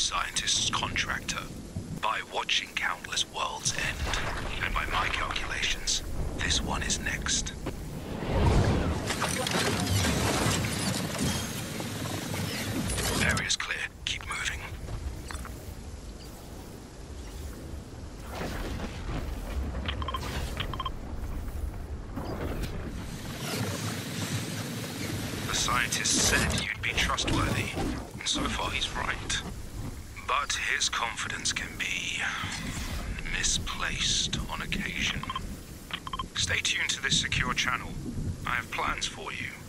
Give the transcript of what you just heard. scientist's contractor. By watching countless worlds end, and by my calculations, this one is next. Area's clear. Keep moving. The scientist said you'd be trustworthy, and so far he's right. But his confidence can be misplaced on occasion. Stay tuned to this secure channel. I have plans for you.